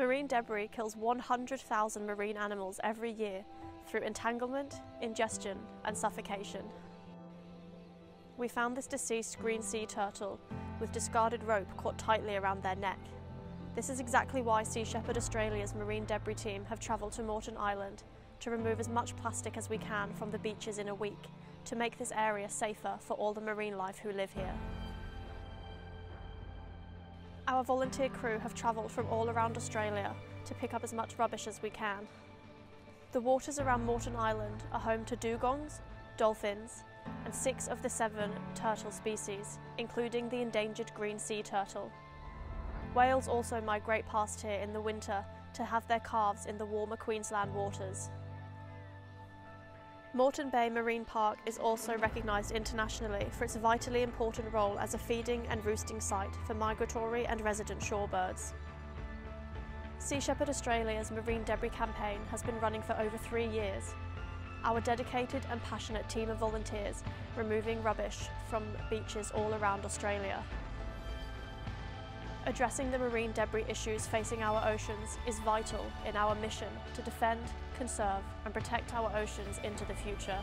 Marine debris kills 100,000 marine animals every year through entanglement, ingestion and suffocation. We found this deceased green sea turtle with discarded rope caught tightly around their neck. This is exactly why Sea Shepherd Australia's marine debris team have travelled to Moreton Island to remove as much plastic as we can from the beaches in a week to make this area safer for all the marine life who live here. Our volunteer crew have travelled from all around Australia to pick up as much rubbish as we can. The waters around Moreton Island are home to dugongs, dolphins, and 6 of the 7 turtle species, including the endangered green sea turtle. Whales also migrate past here in the winter to have their calves in the warmer Queensland waters. Moreton Bay Marine Park is also recognised internationally for its vitally important role as a feeding and roosting site for migratory and resident shorebirds. Sea Shepherd Australia's Marine Debris Campaign has been running for over 3 years. Our dedicated and passionate team of volunteers removing rubbish from beaches all around Australia. Addressing the marine debris issues facing our oceans is vital in our mission to defend, conserve and protect our oceans into the future.